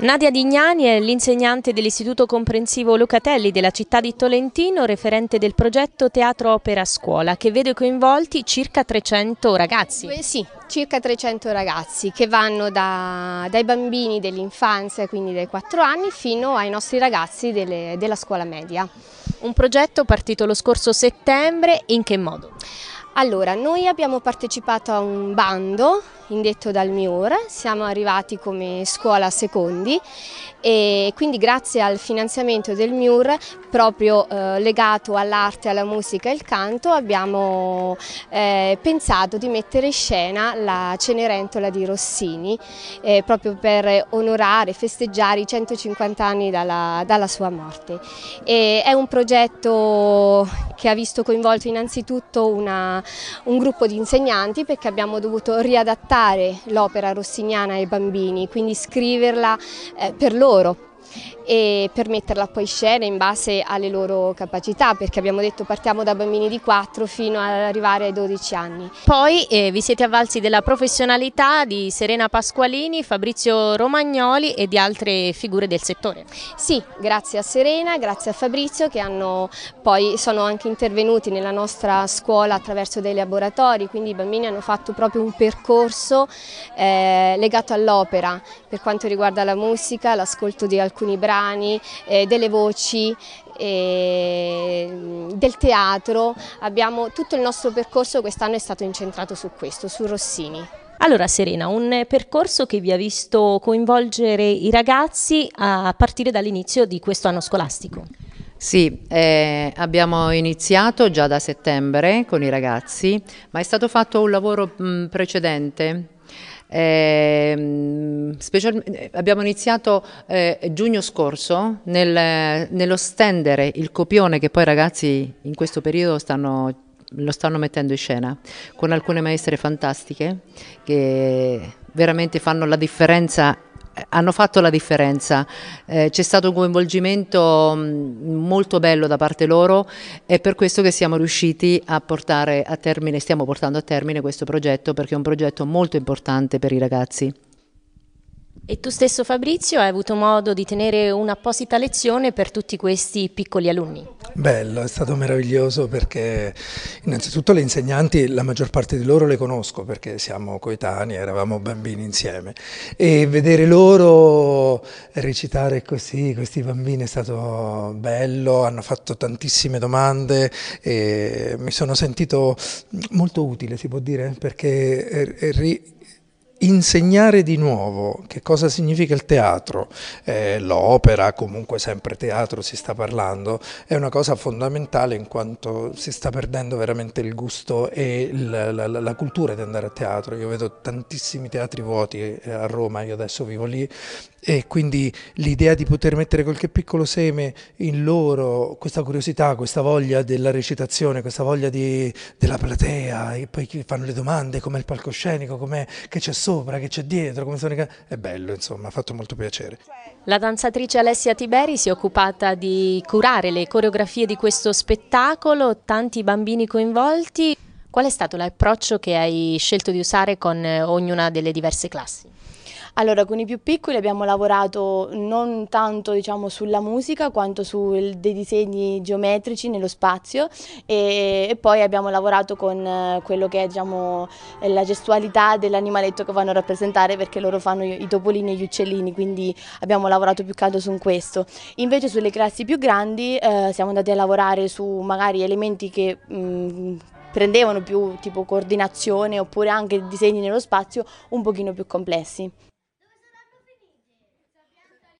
Nadia Dignani è l'insegnante dell'Istituto Comprensivo Locatelli della città di Tolentino, referente del progetto Teatro Opera Scuola, che vede coinvolti circa 300 ragazzi. Sì, circa 300 ragazzi che vanno dai bambini dell'infanzia, quindi dai 4 anni, fino ai nostri ragazzi della scuola media. Un progetto partito lo scorso settembre, in che modo? Allora, noi abbiamo partecipato a un bando indetto dal MIUR, siamo arrivati come scuola secondi e quindi grazie al finanziamento del MIUR, proprio legato all'arte, alla musica e al canto, abbiamo pensato di mettere in scena La Cenerentola di Rossini, proprio per onorare, festeggiare i 150 anni dalla sua morte. E è un progetto che ha visto coinvolto innanzitutto un gruppo di insegnanti, perché abbiamo dovuto riadattare l'opera rossiniana ai bambini, quindi scriverla per loro e per metterla poi in scena in base alle loro capacità, perché abbiamo detto partiamo da bambini di 4 fino ad arrivare ai 12 anni. Poi vi siete avvalsi della professionalità di Serena Pasqualini, Fabrizio Romagnoli e di altre figure del settore. Sì, grazie a Serena, grazie a Fabrizio, che sono anche intervenuti nella nostra scuola attraverso dei laboratori, quindi i bambini hanno fatto proprio un percorso legato all'opera per quanto riguarda la musica, l'ascolto di alcuni brani, delle voci, del teatro. Tutto il nostro percorso quest'anno è stato incentrato su questo, su Rossini. Allora Serena, un percorso che vi ha visto coinvolgere i ragazzi a partire dall'inizio di questo anno scolastico. Sì, abbiamo iniziato già da settembre con i ragazzi, ma è stato fatto un lavoro precedente. Abbiamo iniziato giugno scorso nello stendere il copione che poi i ragazzi in questo periodo lo stanno mettendo in scena con alcune maestre fantastiche che veramente fanno la differenza, hanno fatto la differenza. C'è stato un coinvolgimento molto bello da parte loro, è per questo che siamo riusciti a portare a termine, stiamo portando a termine questo progetto, perché è un progetto molto importante per i ragazzi. E tu stesso Fabrizio hai avuto modo di tenere un'apposita lezione per tutti questi piccoli alunni? Bello, è stato meraviglioso, perché innanzitutto le insegnanti, la maggior parte di loro le conosco perché siamo coetanei, eravamo bambini insieme, e vedere loro recitare così, questi bambini, è stato bello, hanno fatto tantissime domande e mi sono sentito molto utile, si può dire, perché insegnare di nuovo che cosa significa il teatro, l'opera, comunque sempre teatro si sta parlando, è una cosa fondamentale, in quanto si sta perdendo veramente il gusto e la cultura di andare a teatro. Io vedo tantissimi teatri vuoti a Roma, io adesso vivo lì, e quindi l'idea di poter mettere qualche piccolo seme in loro, questa curiosità, questa voglia della recitazione, questa voglia della platea, e poi fanno le domande, com'è il palcoscenico, che c'è sopra, che c'è dietro, come sono è bello, insomma, ha fatto molto piacere. La danzatrice Alessia Tiberi si è occupata di curare le coreografie di questo spettacolo, tanti bambini coinvolti. Qual è stato l'approccio che hai scelto di usare con ognuna delle diverse classi? Allora, con i più piccoli abbiamo lavorato non tanto, diciamo, sulla musica quanto su dei disegni geometrici nello spazio, e poi abbiamo lavorato con quello che è, diciamo, la gestualità dell'animaletto che vanno a rappresentare, perché loro fanno i topolini e gli uccellini, quindi abbiamo lavorato più che altro su questo. Invece sulle classi più grandi siamo andati a lavorare su magari elementi che prendevano più tipo coordinazione, oppure anche disegni nello spazio un pochino più complessi.